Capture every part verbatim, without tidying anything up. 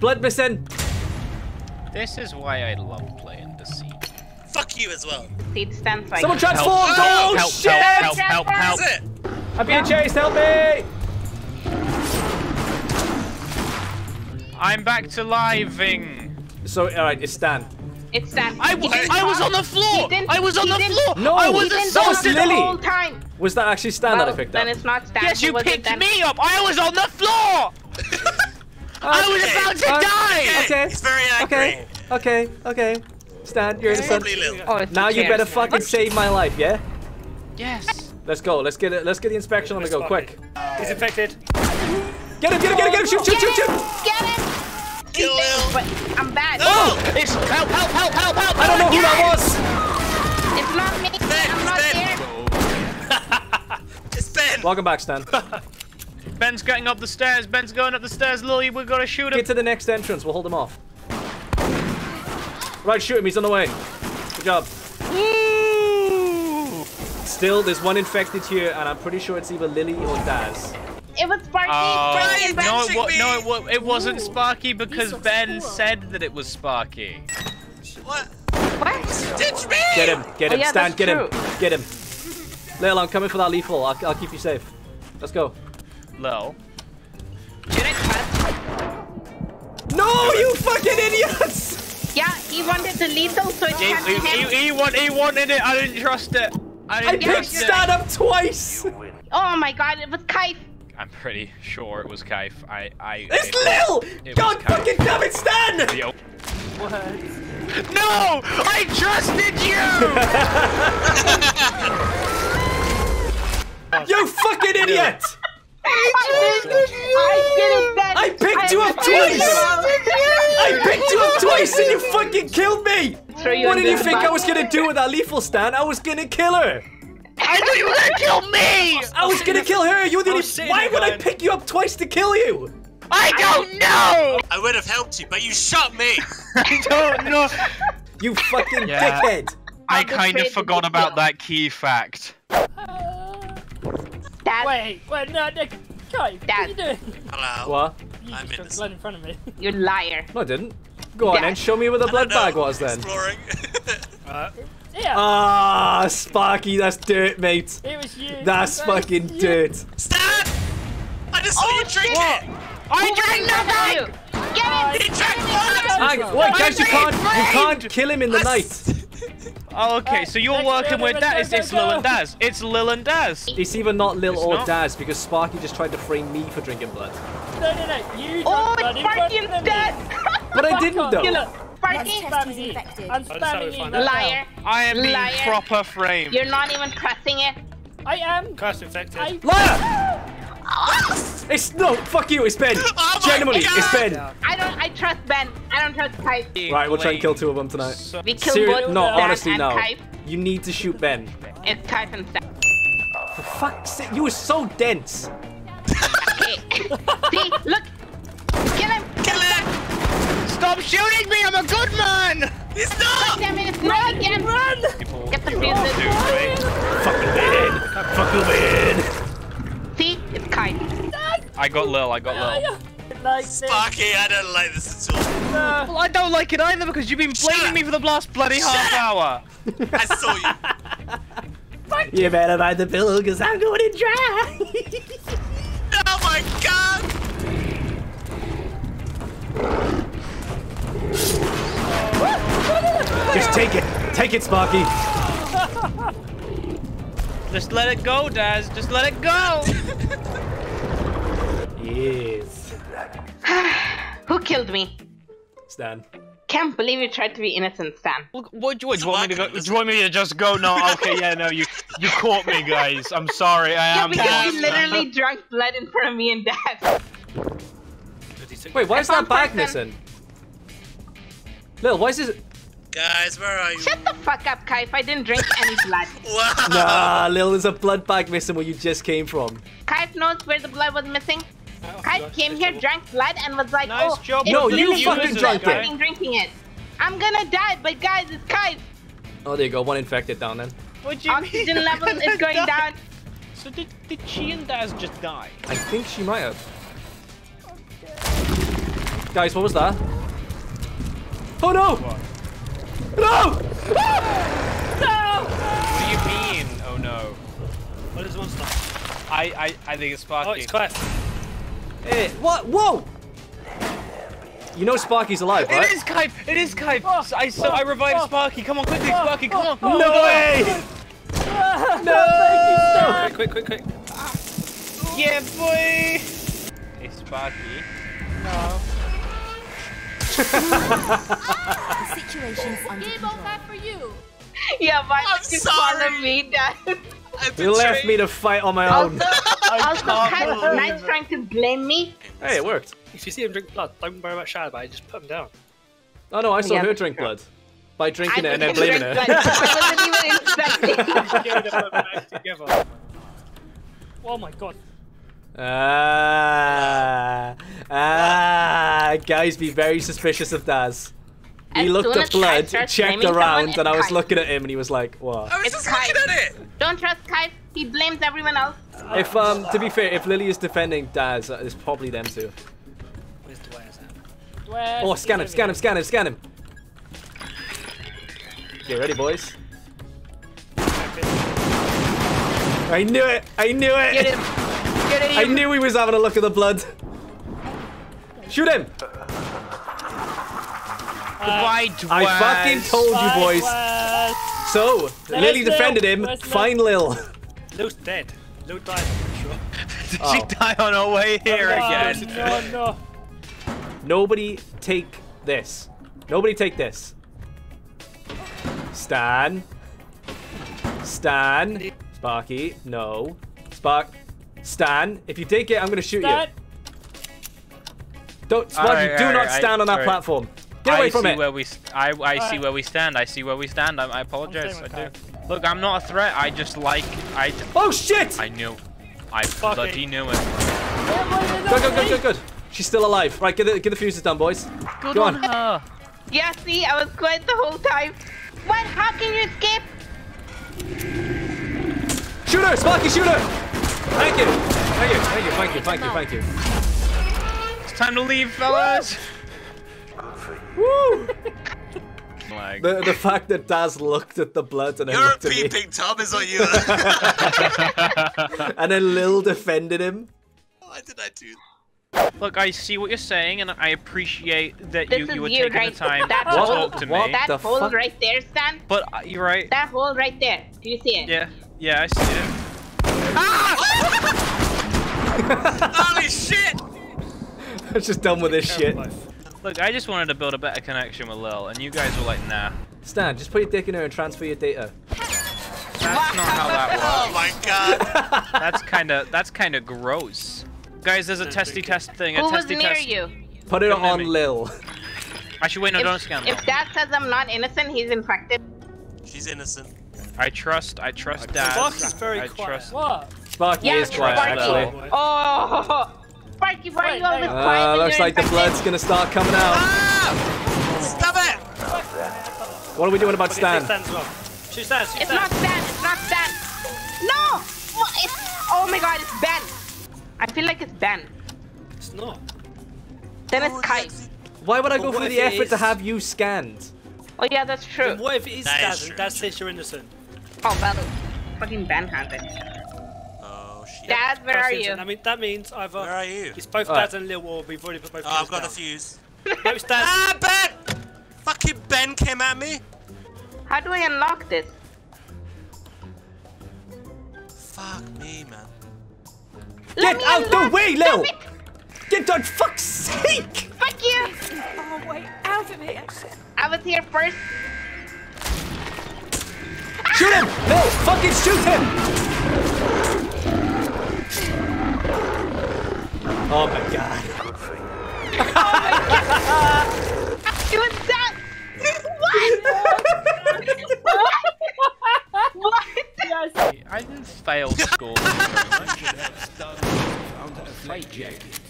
Blood missing. This is why I love playing Deceit. Fuck you as well. Deceit stands like. Someone transformed! Oh, help, shit! Help, help, help, help, help. I'm being chased, help me! I'm back to living. So, alright, it's Stan. It's Stan. I, I was on the floor! I was on the floor! No, I was assaulted the whole time! Was that actually Stan well, that I picked then up? Then it's not Stan. Yes, you picked me up! I was on the floor! I was okay. about to okay. die! Okay. It's very angry. Okay, okay, okay. Stan, you're innocent. Oh, now you better fucking Let's... save my life, yeah? Yes. Let's go. Let's get it. Let's get the inspection on the go, quick. He's infected. Get him! Get him! Get him! Get him! Shoot! Shoot! Shoot! Shoot! Get him! Kill him! But I'm bad. Oh! It's help! Help! Help! Help! Help! I don't know who that was. It's not me. I'm not here. It's Ben. Welcome back, Stan. Ben's getting up the stairs. Ben's going up the stairs. Lily, we've got to shoot him. Get to the next entrance. We'll hold him off. Right, shoot him. He's on the way. Good job. Woo! Still, there's one infected here, and I'm pretty sure it's either Lily or Daz. It was Sparky. Uh, no, it was, no, it, it wasn't Ooh. Sparky because so Ben cool. said that it was Sparky. What? What? Ditch me! Get him! Get him! Oh, yeah, Stan! Get true. him! Get him! Lil, I'm coming for that lethal. I'll, I'll keep you safe. Let's go. Lil. No, you fucking idiots! Yeah, he wanted the lethal, so it he, he, him. He, he, want, he wanted it. I didn't trust it. I, didn't I trust picked it. Stan up twice. Oh my god! It was Kaif. I'm pretty sure it was Kaif. I, I. It's it, Lil! It God fucking damn it, Stan! Yo. What? No! I trusted you! You fucking idiot! I trusted you! I did it, Ben! I picked you up twice! I picked you up twice and you fucking killed me! What did you think I was gonna do with that lethal, Stan? I was gonna kill her! I thought you were gonna kill me! I was gonna kill her! You didn't. Why would I pick you up twice to kill you? I don't know! I would have helped you, but you shot me! I don't know! You fucking yeah. dickhead! I kind of forgot about that key fact. Dad. Wait, wait, no, no, Kai, Dad. What are you doing? Hello. What? You I'm just blood in front of me. You liar. No, I didn't. Go on Dad. then, show me where the blood bag was then. Exploring. uh, Yeah. Ah, Sparky, that's dirt, mate. It was you. That's that fucking you. dirt. Stan! I just saw oh, you drink what? it! I Who drank nothing! Get uh, it! He drank blood! Wait, guys, you can't, you can't kill him in the I night. Oh, okay, so you're uh, working with that. It's, it's Lil and Daz. It's Lil and Daz. It's either not Lil it's or not. Daz because Sparky just tried to frame me for drinking blood. No, no, no. You oh, Sparky's dead! But I didn't, though. I'm spamming you. I'm spamming you. Liar. I am being Liar. proper framed. You're not even pressing it. I am. Curse infected. I... Liar! Oh. It's no. Fuck you. It's Ben. Oh Genuinely, God. it's Ben. Yeah. I don't. I trust Ben. I don't trust Kaif. Right, we'll try and kill two of them tonight. So we killed Seri both. No, Dan honestly, no. Kaif. You need to shoot Ben. It's Kaif and Stan. For fuck's sake, you were so dense. Okay. See, look. Kill him. Kill him. Stop shooting me! I'm a good man! He's not! Damn it, it's run, not again! Run! Get the fuses. Fucking Ben! Fucking Ben! See? It's Kaif. I got Lil, I got Lil. Like Sparky, I don't like this at all. No. Well, I don't like it either because you've been blaming me for the last bloody Shut half hour. I saw you. Fuck you. You better buy the pillow because I'm going to dry. Oh my god! Just take it. Take it, Sparky. Just let it go, Daz. Just let it go. Yes. Who killed me? Stan. Can't believe you tried to be innocent, Stan. What, what, do, you, what do you want me to go? Do you want me to just go? No, okay, yeah, no, you you caught me, guys. I'm sorry, I yeah, am. Yeah, because you literally drank blood in front of me and Daz. Wait, why is that bag missing? Lil, why is this? Guys, where are you? Shut the fuck up, Kaif. I didn't drink any blood. Wow. Nah, Lil, there's a blood bag missing where you just came from. Kaif knows where the blood was missing. Oh, Kaif God, came here, drank blood, and was like, nice oh, job. No, you fucking drank it. I'm drinking it. I'm gonna die, but guys, it's Kaif. Oh, there you go. One infected down then. What do you Oxygen mean? level is going die. down. So did, did she and Daz just die? I think she might have. Guys, what was that? Oh no! What? No! No! What do you mean? Oh no. What is one stuff? I, I I think it's Sparky. Oh, it's Kaif. Hey, what? Whoa! You know Sparky's alive, right? It is Kaif! It is Kaif! Oh, I so oh, I revived oh, Sparky! Come on, quickly, oh, Sparky! Come on! Oh, no way! No! no. Quick, quick, quick, quick! Ah. Yeah, boy! Hey, Sparky. No. The situation's under control. For you. Yeah, but I'm you sorry. Me, Dad. You left me to fight on my own. Also, also Knight's trying to blame me. Hey, it worked. If you see him drink blood, don't worry about Shadow Bite, just put him down. Oh no, I saw yeah. her drink blood. By drinking I it and then blaming it. I wasn't even expecting. Oh my god. Ah, ah, guys, be very suspicious of Daz. He as looked at blood, checked around, and I was Kaif. looking at him, and he was like, "What?" I was it's just Kaif. looking at it. Don't trust Kaif. He blames everyone else. If um, to be fair, if Lily is defending Daz, it's probably them two. Where's Dwair's at? Dwair's oh, scan him, scan him, scan him, scan him. Get ready, boys. I knew it. I knew it. Get him. I knew he was having a look at the blood. Shoot him! Uh, Goodbye, Dwair's. I fucking told Bye, you, boys. Dwair's. So, There's Lily defended Lil. him. Where's Fine Lil. Lil's dead. Lil died, for sure. Did oh. she die on her way here oh, no, again? No, no. Nobody take this. Nobody take this. Stan. Stan. Sparky. No. Spark. Stan, if you take it, I'm gonna shoot Stan. you. Don't, Sparky, right, do right, not stand right, on that right. platform. Get away I from see it. Where we, I, I see right. where we stand. I see where we stand. I, I apologize. I do. Kaif. Look, I'm not a threat. I just like. I. Oh shit! I knew. I Fuck bloody it. knew it. Go, go, go, go, good. She's still alive. Right, get the, get the fuses done, boys. Good go on. on her. Yeah, see, I was quiet the whole time. What? How can you escape? Shoot her, Sparky, shoot her. Thank you! Thank you, thank you, thank you, thank you, thank you, thank you. It's time to leave, fellas! Woo! Like. The, the fact that Daz looked at the blood and then You're looked at me. You're a peeping Tom, is on you! And then Lil defended him. Why did I do that? Look, I see what you're saying, and I appreciate that you, you were you taking right. the time that to hole, talk to what me. That the hole fuck? right there, Stan. But uh, you're right. That hole right there. Do you see it? Yeah, yeah, I see it. Ah! Holy shit! I'm just done with this shit. Look, I just wanted to build a better connection with Lil, and you guys were like, nah. Stan, just put your dick in her and transfer your data. That's not how that works. Oh my god. That's kind of that's kind of gross. Guys, there's a testy test thing. A Who testy was near test. you? Put it Come on Lil. Actually, wait, no, if, don't scan If Dad says I'm not innocent, he's infected. She's innocent. I trust, I trust Dad. Sparky is very I quiet. Trust... What? Sparky yeah, is quiet, Sparky. actually. Oh! Sparky, why are you always uh, quiet? Looks like the blood's gonna start coming out. Ah! Stop it! What are we doing about Stan? She stands, she stands. It's not Stan, it's not Stan. No! It's... Oh my god, it's Ben. I feel like it's Ben. It's not. Then it's Kaif. Why would I go through the effort to have you scanned? Oh yeah, that's true. Then what if it is Stan and Dad says you're innocent? Oh, well, fucking Ben-handed. Oh, shit. Dad, where are you? I mean, that means either... Where are you? It's both Dad and Lil War. We've already put both fuse Oh, I've got the fuse. No, it's Dad. Ah, Ben! Fucking Ben came at me. How do I unlock this? Fuck me, man. Get out the way, Lil! Get on fuck's sake! Fuck you! Oh, wait, out of here. I was here first. Shoot him! No! Fucking shoot him! Oh my god. Oh my god! It was that! What? What? What? Yes. I didn't fail school. I should have started a fight jacket.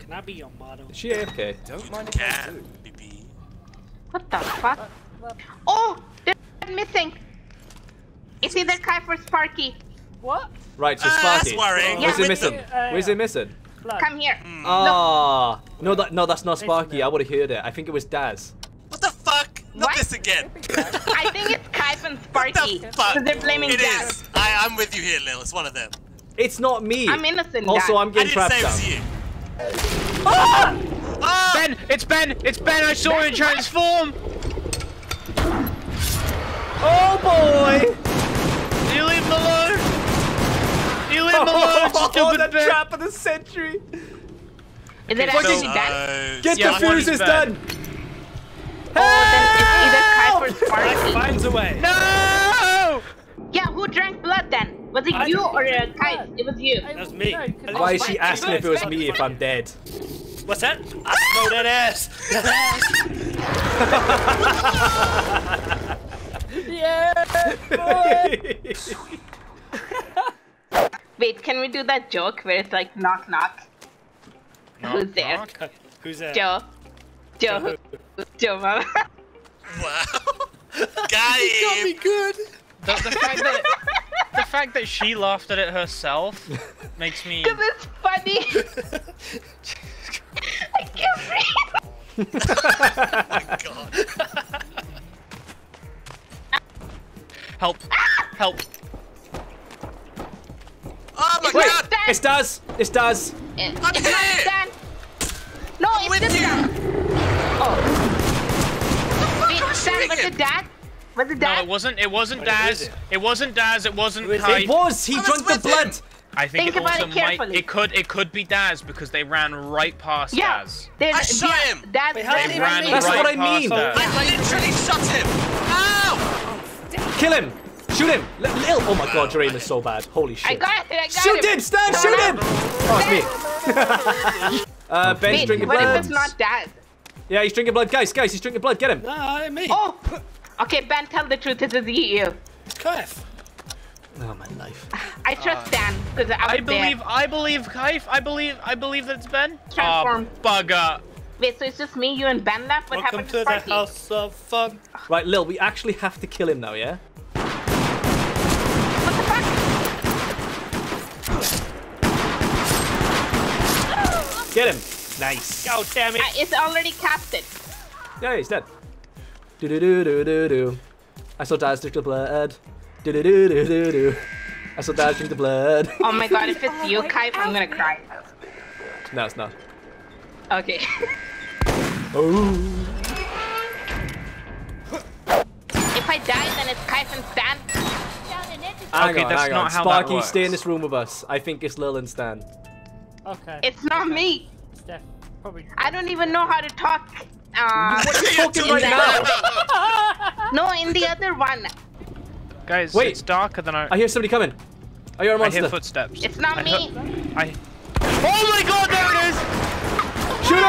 Can I be your model? Is she A F K? Don't mind if I do. What the fuck? Oh! They're missing! It's either Kaif or Sparky. What? Right, so Sparky. Uh, that's worrying. Where's yeah, it missing? Where's it missing? Blood. Come here. Mm. Oh. No, that, no, that's not Sparky. I would have heard it. I think it was Daz. What the fuck? Not what? This again. I think it's Kaif and Sparky. What the fuck? They're blaming it Daz. Is. I, I'm with you here, Lil. It's one of them. It's not me. I'm innocent. Also, Dad. I'm getting trapped down. I didn't say it was you. Ah! Ah! Ben, it's Ben. It's Ben. I saw him transform. Oh boy! You leave him alone. You leave him alone. Oh, stupid oh, the trap of the century. Is it actually so, done? Get yeah, the fuses done. Oh, then it's either Kaif or Sparky. Finds a way. No! Yeah, who drank blood then? Was it I you or uh, Kaif? It was you. That was me. Why is she asking if it was me if I'm dead? What's that? I know that ass. That ass. Yeah, boy. Wait, can we do that joke where it's like knock knock? knock Who's there? Knock? Who's there? Joe. Joe. Joe. Joe Mama. Wow. Got it. Got me good. The, the fact that. The fact that she laughed at it herself makes me. Because it's funny. I can't breathe. Oh my god. Help! Help! Oh my Wait, god! It's Daz! It's Daz! It, I'm it's here! No, I'm it's this guy! Oh. Wait, was it Daz? Was it Daz? No, it wasn't. It wasn't Daz. It? it wasn't Daz. It wasn't Kaif. It was! He I drank was the blood! Him. I think, think it also it might. It could, it could be Daz because they ran right past yeah, Daz. They, I shot yeah, him! Daz, Wait, Daz, they they ran That's right what I mean! Daz. I literally shot him! Ow! Kill him! Shoot him! Lil! Oh my god, your aim is so bad. Holy shit. I got it! I got shoot him! Stan! Shoot him! Oh, it's me. uh, Ben's Wait, drinking blood. What if it's not Daz? Yeah, he's drinking blood. Guys, guys, he's drinking blood. Get him! No, I didn't mean. Oh! Okay, Ben, tell the truth. This is you. It's Kaif. Oh, my life. I trust uh, Stan. Because I, I believe, there. I believe Kaif. I believe, I believe that it's Ben. Transform. Oh, bugger. Wait, so it's just me, you, and Ben left? What Welcome happened to, to the house of fun. Right, Lil, we actually have to kill him now, yeah? What the fuck? Get him. Nice. Oh, damn it. Uh, it's already casted. Yeah, he's dead. Do do do do do do. I saw Daz drink the blood. Do do do do do do. I saw Daz drink the blood. Oh my god, if it's oh you, Kaif, I'm gonna cry. No, it's not. Okay. Oh. If I die, then it's Kaif and Stan. Hang okay, on, that's hang not on. How Sparky, that works. Stay in this room with us. I think it's Lil and Stan. Okay. It's not okay. me. It's Steph, probably. I don't even know how to talk. Uh, what are you talking right now? No, in the other one. Guys, wait. It's darker than I. I hear somebody coming. I hear a monster. I hear footsteps. It's not I me. I. Oh my God! There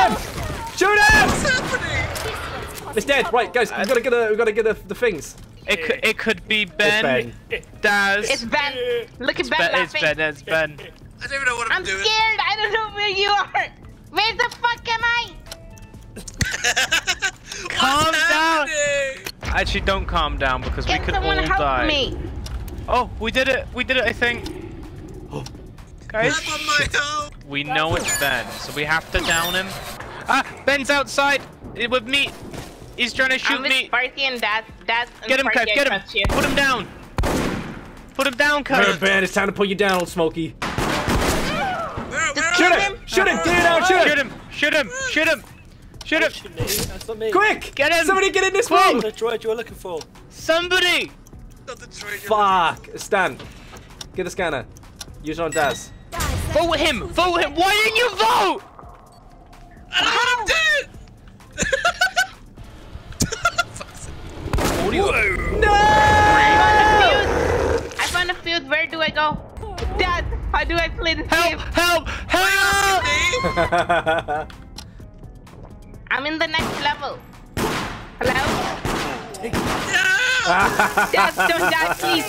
it is. Shoot him! Shoot him! What's happening? It's dead. Right, guys, we gotta get the, we gotta get the, the things. It could, it could be Ben, Ben. Daz. It's Ben. Look at Ben laughing. It's Ben. It's Ben. I don't even know what I'm, I'm doing. I'm scared. I don't know where you are. Where the fuck am I? Calm down. Actually, don't calm down because Can we could all die. Can someone help me? Oh, we did it. We did it. I think. Oh. Guys. I'm on my own. We know it's Ben, so we have to down him. Ah, Ben's outside with me. He's trying to shoot I'm with me. Sparky and Daz. Daz and get him, Kaif, get him. You. Put him down. Put him down, Kaif. Where, Ben, it's time to put you down, old Smokey. Shoot him. Shoot him. Get it out. Shoot him. Shoot him. Shoot him. Shoot him. Shoot him. Quick. Get him. Somebody get in this room. The droid you were looking for. Somebody. Not the droid you're looking for. Fuck. Stan. Get a scanner. Use it on Daz. Vote him! Vote him! Why didn't you vote? I don't want him dead! No! I found a fuse! I found a fuse! Where do I go? Dad, how do I play this help, game? Help! Help! Help! I'm in the next level. Hello? Yeah. Dad, don't die, please!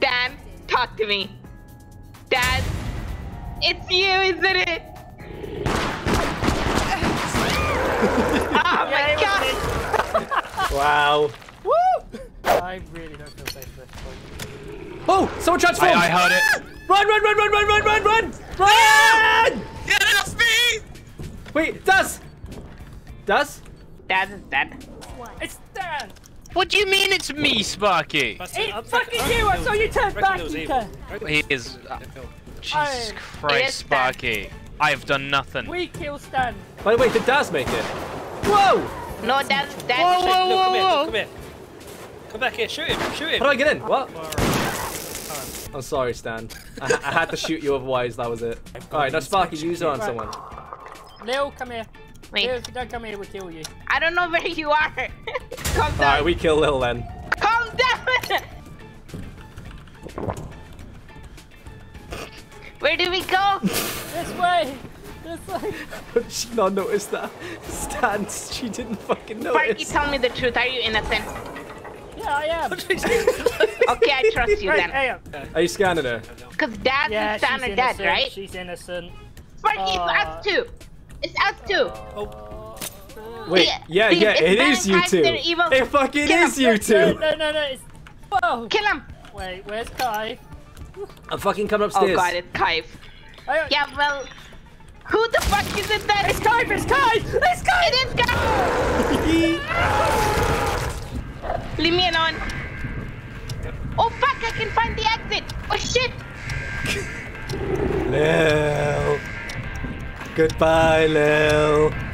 Dan, talk to me. Dad, it's you, isn't it? Oh my god! Wow. Woo! I really don't feel safe at this point. Oh, someone transformed! I, I heard it. Run, run, run, run, run, run, run, run! Run! Get off me! Wait, Das! Das? Dad, Dad. It's Dan! What do you mean it's me, Sparky? It's fucking you! I saw you turn back, Ethan! He is... Uh, Jesus oh, Christ, Sparky. I've done nothing. We kill Stan. By the way, did Das make it? Whoa! No, Dan, Dan. Whoa, whoa, whoa, whoa, whoa. No, come here, come here. Come back here, shoot him, shoot him. How do I get in? What? I'm sorry, Stan. I, I had to shoot you, otherwise that was it. Alright, now Sparky, use it on right. someone. Leo, come here. Wait. Leo, if you don't come here, we'll kill you. I don't know where you are. Calm down. Alright, we kill Lil then. Calm down! Where do we go? This way! This way! Did she not notice that? Stan, she didn't fucking notice. Sparky, tell me the truth. Are you innocent? Yeah, I am. Okay, I trust you right, then. Are you scanning her? Because Dad yeah, and Stan are dead, right? She's innocent. Sparky, uh... it's us two. It's us two. Oh. Oh. Wait, yeah, yeah, it is you two. It fucking is you two. No, no, no, no. It's... Whoa. Kill him. Wait, where's Kai? I'm fucking coming upstairs. Oh god, it's Kaif. Yeah, well, who the fuck is it then? It's Kaif, it's Kaif, it's Kaif! It is Kaif! Leave me alone. Oh fuck, I can find the exit. Oh shit! Lil. Goodbye, Lil.